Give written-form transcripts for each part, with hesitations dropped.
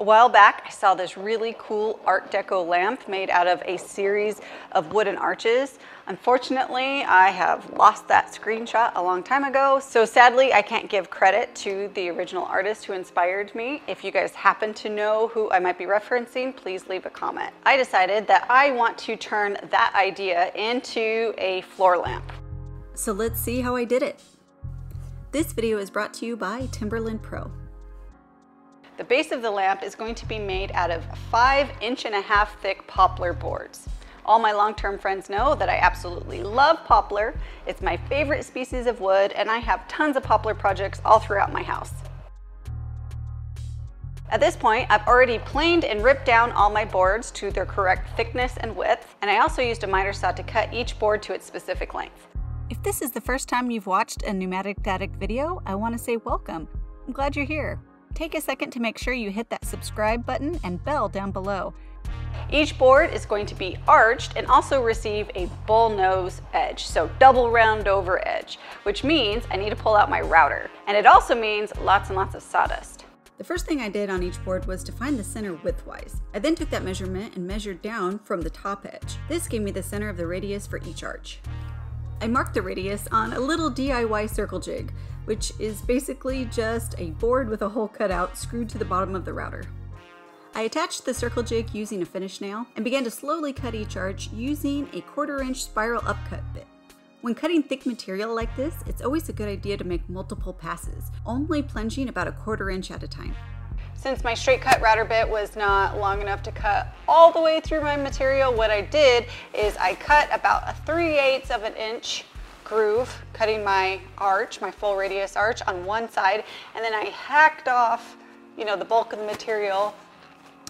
A while back, I saw this really cool Art Deco lamp made out of a series of wooden arches. Unfortunately, I have lost that screenshot a long time ago, so sadly, I can't give credit to the original artist who inspired me. If you guys happen to know who I might be referencing, please leave a comment. I decided that I want to turn that idea into a floor lamp. So let's see how I did it. This video is brought to you by Timberland Pro. The base of the lamp is going to be made out of 5.5-inch thick poplar boards. All my long-term friends know that I absolutely love poplar. It's my favorite species of wood, and I have tons of poplar projects all throughout my house. At this point, I've already planed and ripped down all my boards to their correct thickness and width, and I also used a miter saw to cut each board to its specific length. If this is the first time you've watched a Pneumatic Addict video, I want to say welcome. I'm glad you're here. Take a second to make sure you hit that subscribe button and bell down below. Each board is going to be arched and also receive a bullnose edge, so double round over edge, which means I need to pull out my router. And it also means lots and lots of sawdust. The first thing I did on each board was to find the center widthwise. I then took that measurement and measured down from the top edge. This gave me the center of the radius for each arch. I marked the radius on a little DIY circle jig, which is basically just a board with a hole cut out screwed to the bottom of the router. I attached the circle jig using a finish nail and began to slowly cut each arch using a 1/4-inch spiral upcut bit. When cutting thick material like this, it's always a good idea to make multiple passes, only plunging about a 1/4 inch at a time. Since my straight cut router bit was not long enough to cut all the way through my material, what I did is I cut about a 3/8 of an inch groove, cutting my arch, my full radius arch on one side, and then I hacked off, the bulk of the material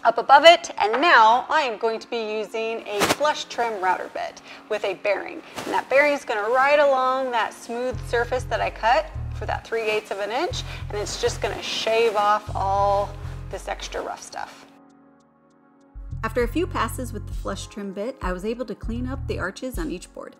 up above it, and now I am going to be using a flush trim router bit with a bearing. And that bearing is going to ride along that smooth surface that I cut for that 3/8 of an inch, and it's just gonna shave off all this extra rough stuff. After a few passes with the flush trim bit, I was able to clean up the arches on each board.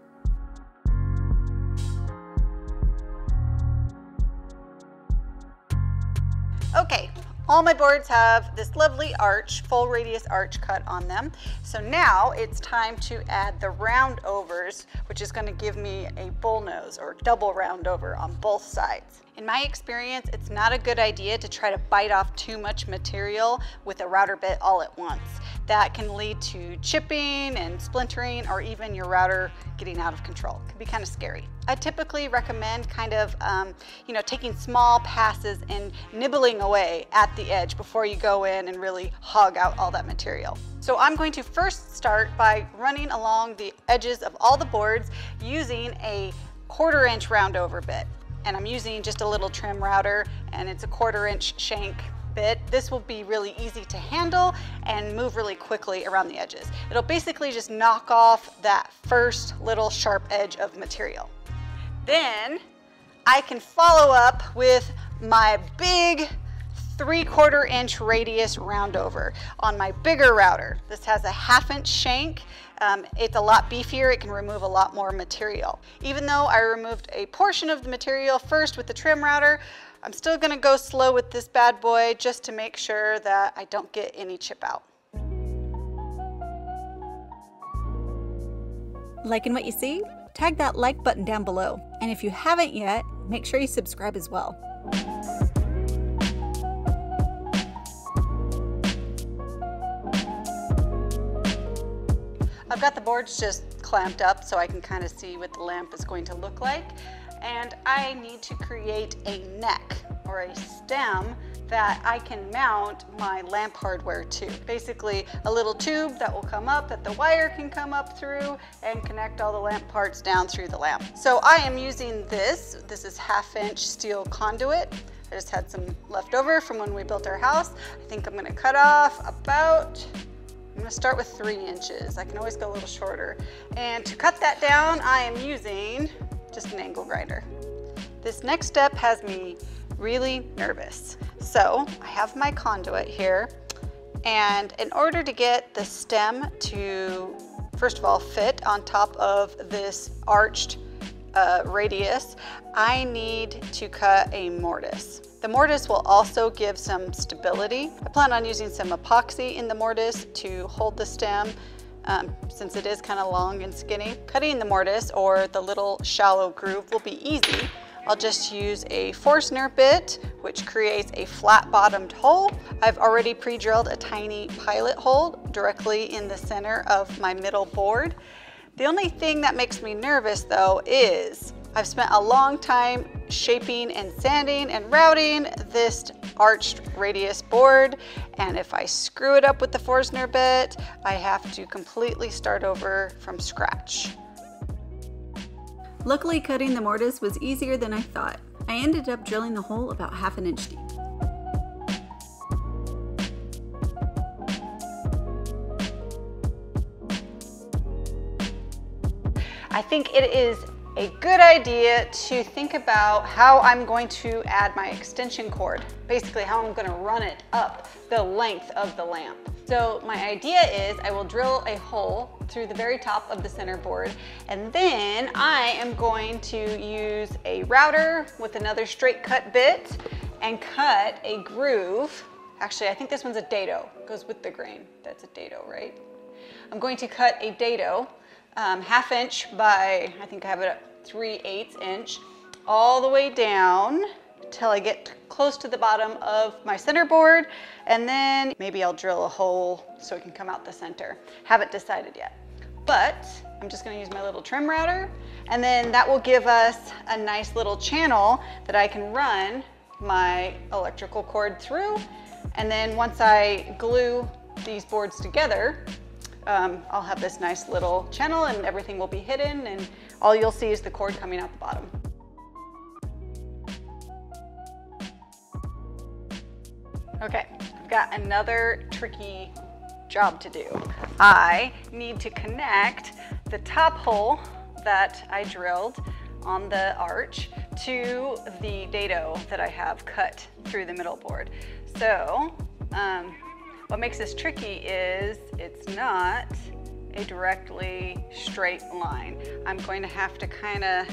Okay, all my boards have this lovely arch, full radius arch cut on them. So now it's time to add the round overs, which is gonna give me a bullnose or double round over on both sides. In my experience, it's not a good idea to try to bite off too much material with a router bit all at once. That can lead to chipping and splintering, or even your router getting out of control. It can be kind of scary. I typically recommend kind of, taking small passes and nibbling away at the edge before you go in and really hog out all that material. So I'm going to first start by running along the edges of all the boards using a 1/4-inch round over bit. And I'm using just a little trim router, and it's a 1/4-inch shank bit. This will be really easy to handle and move really quickly around the edges. It'll basically just knock off that first little sharp edge of material. Then I can follow up with my big 3/4-inch radius round over on my bigger router. This has a 1/2-inch shank. It's a lot beefier. It can remove a lot more material. Even though I removed a portion of the material first with the trim router, I'm still gonna go slow with this bad boy just to make sure that I don't get any chip out. Liking what you see? Tag that like button down below. And if you haven't yet, make sure you subscribe as well. I've got the boards just clamped up so I can kind of see what the lamp is going to look like. And I need to create a neck or a stem that I can mount my lamp hardware to. Basically a little tube that will come up, that the wire can come up through and connect all the lamp parts down through the lamp. So I am using this. This is 1/2-inch steel conduit. I just had some left over from when we built our house. I think I'm gonna cut off about, I'm gonna start with 3 inches. I can always go a little shorter. And to cut that down, I am using just an angle grinder. This next step has me really nervous. So I have my conduit here. And in order to get the stem to, first of all, fit on top of this arched radius, I need to cut a mortise. The mortise will also give some stability. I plan on using some epoxy in the mortise to hold the stem since it is kind of long and skinny. Cutting the mortise or the little shallow groove will be easy. I'll just use a Forstner bit, which creates a flat bottomed hole. I've already pre-drilled a tiny pilot hole directly in the center of my middle board. The only thing that makes me nervous though is I've spent a long time shaping and sanding and routing this arched radius board, and if I screw it up with the Forstner bit, I have to completely start over from scratch. Luckily, cutting the mortise was easier than I thought. I ended up drilling the hole about 1/2 inch deep. I think it is a good idea to think about how I'm going to add my extension cord, basically how I'm going to run it up the length of the lamp. So my idea is I will drill a hole through the very top of the center board, and then I am going to use a router with another straight cut bit and cut a groove. Actually, I think this one's a dado. It goes with the grain. That's a dado, right? I'm going to cut a dado 1/2 inch by, I think I have it up 3/8 inch, all the way down till I get close to the bottom of my center board, and then maybe I'll drill a hole so it can come out the center. Haven't decided yet, but I'm just gonna use my little trim router, and then that will give us a nice little channel that I can run my electrical cord through. And then once I glue these boards together, I'll have this nice little channel and everything will be hidden, and all you'll see is the cord coming out the bottom. Okay, I've got another tricky job to do. I need to connect the top hole that I drilled on the arch to the dado that I have cut through the middle board. So, what makes this tricky is it's not a directly straight line. I'm going to have to kind of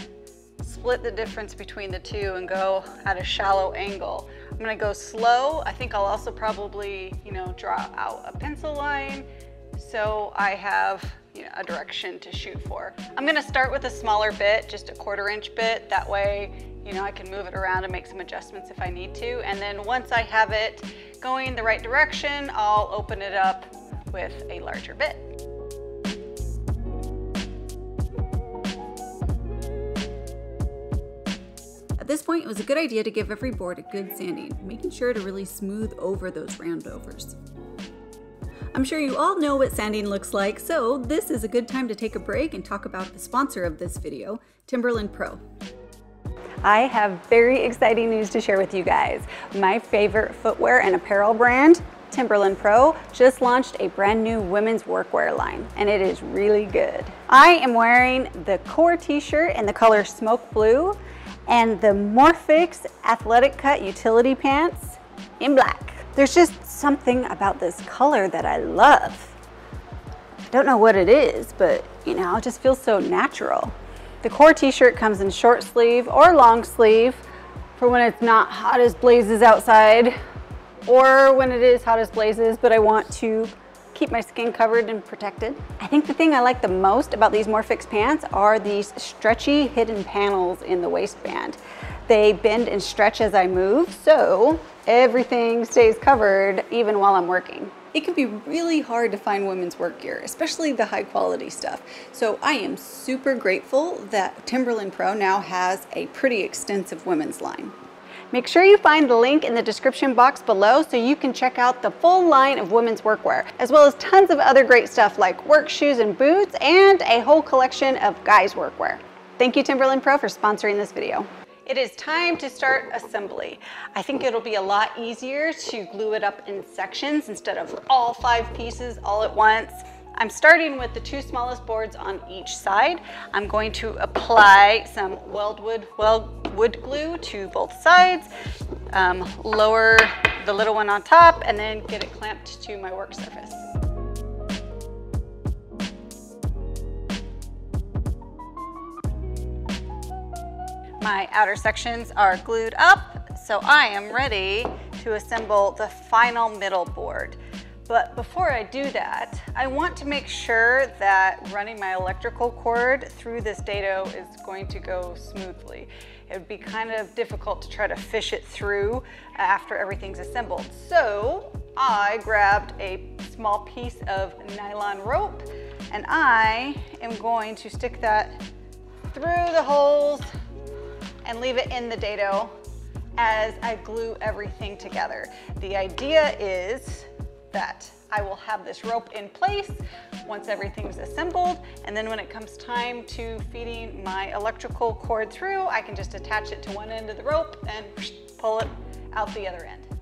split the difference between the two and go at a shallow angle. I'm gonna go slow. I think I'll also probably, draw out a pencil line so I have a direction to shoot for. I'm gonna start with a smaller bit, just a 1/4 inch bit. That way, I can move it around and make some adjustments if I need to. And then once I have it going the right direction, I'll open it up with a larger bit. At this point, it was a good idea to give every board a good sanding, making sure to really smooth over those roundovers. I'm sure you all know what sanding looks like, so this is a good time to take a break and talk about the sponsor of this video, Timberland Pro. I have very exciting news to share with you guys. My favorite footwear and apparel brand, Timberland Pro, just launched a brand new women's workwear line, and it is really good. I am wearing the Core t-shirt in the color Smoke Blue and the Morphix Athletic Cut utility pants in black. There's just something about this color that I love. I don't know what it is, but it just feels so natural. The Core t-shirt comes in short sleeve or long sleeve for when it's not hot as blazes outside, or when it is hot as blazes, but I want to keep my skin covered and protected. I think the thing I like the most about these Morphix pants are these stretchy hidden panels in the waistband. They bend and stretch as I move, so everything stays covered even while I'm working. It can be really hard to find women's work gear, especially the high quality stuff. So I am super grateful that Timberland Pro now has a pretty extensive women's line. Make sure you find the link in the description box below so you can check out the full line of women's workwear, as well as tons of other great stuff like work shoes and boots, and a whole collection of guys' workwear. Thank you, Timberland Pro, for sponsoring this video. It is time to start assembly. I think it'll be a lot easier to glue it up in sections instead of all 5 pieces all at once. I'm starting with the 2 smallest boards on each side. I'm going to apply some Weldwood glue to both sides, lower the little one on top, and then get it clamped to my work surface. My outer sections are glued up, So I am ready to assemble the final middle board. But before I do that, I want to make sure that running my electrical cord through this dado is going to go smoothly. It would be kind of difficult to try to fish it through after everything's assembled. So I grabbed a small piece of nylon rope and I am going to stick that through the holes and leave it in the dado as I glue everything together. The idea is that I will have this rope in place once everything's assembled, and then when it comes time to feeding my electrical cord through, I can just attach it to one end of the rope and pull it out the other end.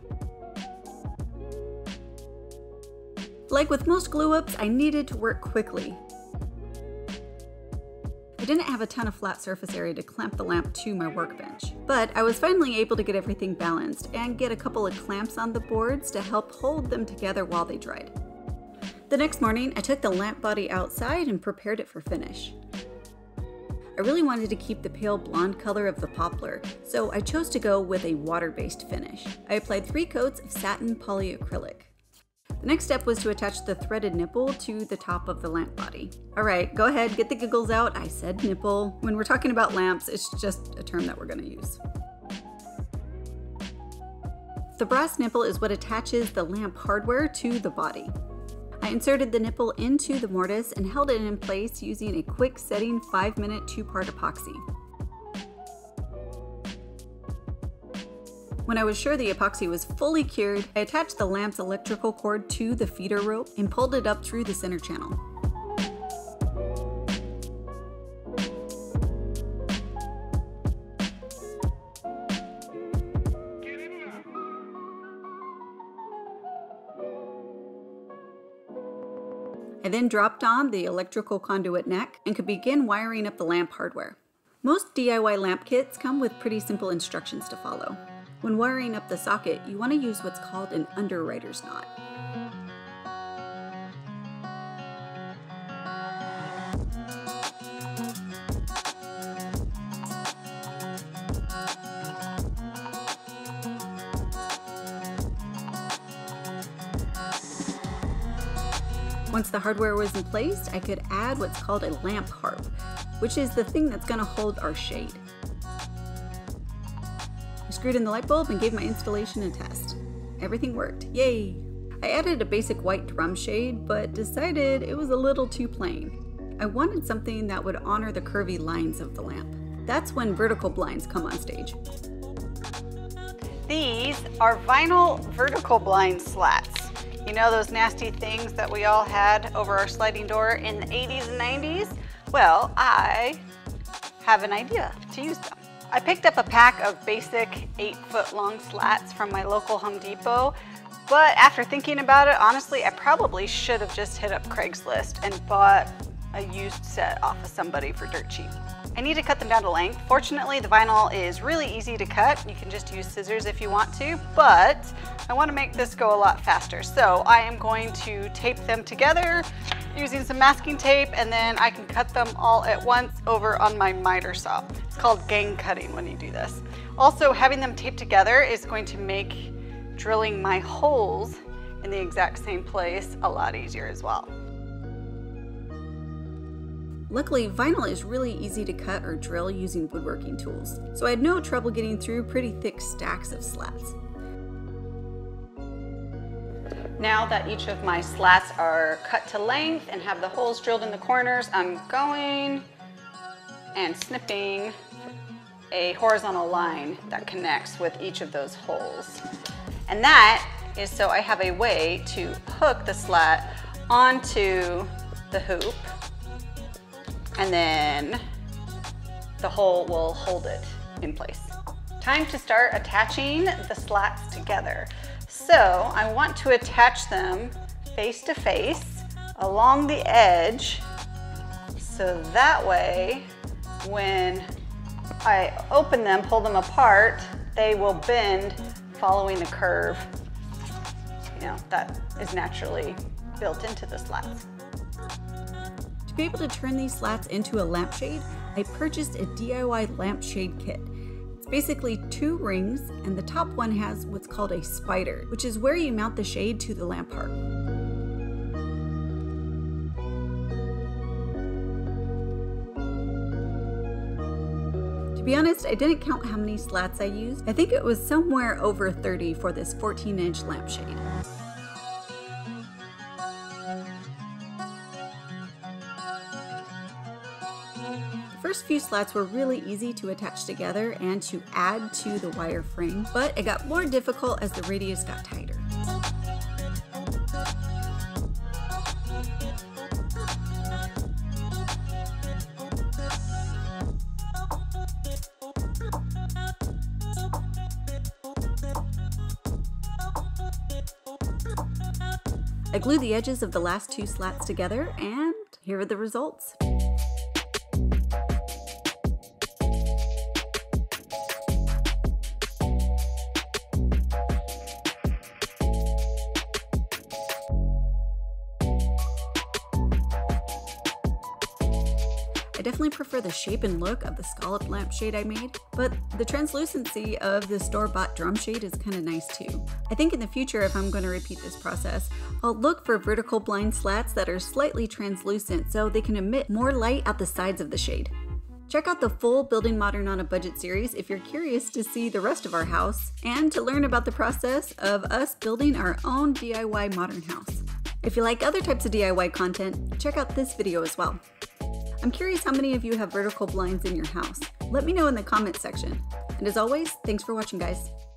Like with most glue-ups, I needed to work quickly. I didn't have a ton of flat surface area to clamp the lamp to my workbench, but I was finally able to get everything balanced and get a couple of clamps on the boards to help hold them together while they dried. The next morning, I took the lamp body outside and prepared it for finish. I really wanted to keep the pale blonde color of the poplar, so I chose to go with a water-based finish. I applied 3 coats of satin polyacrylic. The next step was to attach the threaded nipple to the top of the lamp body. All right, go ahead, get the giggles out. I said nipple. When we're talking about lamps, it's just a term that we're gonna use. The brass nipple is what attaches the lamp hardware to the body. I inserted the nipple into the mortise and held it in place using a quick setting 5-minute 2-part epoxy. When I was sure the epoxy was fully cured, I attached the lamp's electrical cord to the feeder rope and pulled it up through the center channel. I then dropped on the electrical conduit neck and could begin wiring up the lamp hardware. Most DIY lamp kits come with pretty simple instructions to follow. When wiring up the socket, you want to use what's called an underwriter's knot. Once the hardware was in place, I could add what's called a lamp harp, which is the thing that's going to hold our shade. Screwed in the light bulb and gave my installation a test. Everything worked, yay! I added a basic white drum shade, but decided it was a little too plain. I wanted something that would honor the curvy lines of the lamp. That's when vertical blinds come on stage. These are vinyl vertical blind slats. You know those nasty things that we all had over our sliding door in the 80s and 90s? Well, I have an idea to use them. I picked up a pack of basic 8-foot-long slats from my local Home Depot, but after thinking about it, honestly, I probably should have just hit up Craigslist and bought a used set off of somebody for dirt cheap. I need to cut them down to length. Fortunately, the vinyl is really easy to cut. You can just use scissors if you want to, but I want to make this go a lot faster. So I am going to tape them together using some masking tape, and then I can cut them all at once over on my miter saw. It's called gang cutting when you do this. Also, having them taped together is going to make drilling my holes in the exact same place a lot easier as well. Luckily, vinyl is really easy to cut or drill using woodworking tools, so I had no trouble getting through pretty thick stacks of slats. Now that each of my slats are cut to length and have the holes drilled in the corners, I'm going and snipping a horizontal line that connects with each of those holes. And that is so I have a way to hook the slat onto the hoop, and then the hole will hold it in place. Time to start attaching the slats together. So I want to attach them face to face along the edge, so that way when I open them, pull them apart, they will bend following the curve, you know, that is naturally built into the slats. To be able to turn these slats into a lampshade, I purchased a DIY lampshade kit. basically two rings, and the top one has what's called a spider, which is where you mount the shade to the lamp part. To be honest, I didn't count how many slats I used. I think it was somewhere over 30 for this 14-inch lampshade. The first few slats were really easy to attach together and to add to the wire frame, but it got more difficult as the radius got tighter. I glued the edges of the last two slats together, and here are the results. I definitely prefer the shape and look of the scalloped lampshade I made, but the translucency of the store-bought drum shade is kind of nice too. I think in the future, if I'm going to repeat this process, I'll look for vertical blind slats that are slightly translucent so they can emit more light out the sides of the shade. Check out the full Building Modern on a Budget series if you're curious to see the rest of our house and to learn about the process of us building our own DIY modern house. If you like other types of DIY content, check out this video as well. I'm curious how many of you have vertical blinds in your house. Let me know in the comments section. And as always, thanks for watching, guys.